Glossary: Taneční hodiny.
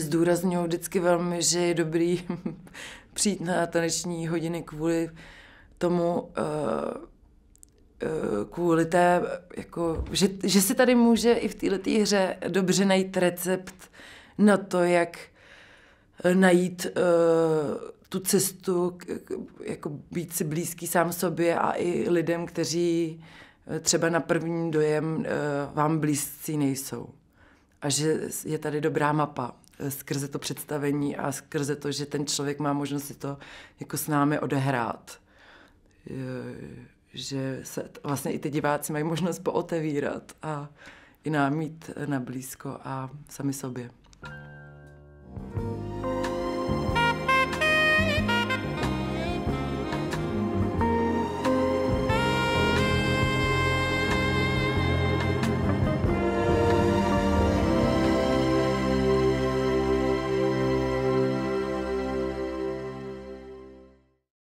zdůrazňuji vždycky velmi, že je dobrý přijít na taneční hodiny kvůli tomu, kvůli té, jako, že si tady může i v této hře dobře najít recept na to, jak najít tu cestu, jako být si blízký sám sobě a i lidem, kteří třeba na první dojem vám blízcí nejsou. A že je tady dobrá mapa skrze to představení a skrze to, že ten člověk má možnost si to jako s námi odehrát. Že se vlastně i ty diváci mají možnost pootevírat a i nám mít na blízko a sami sobě.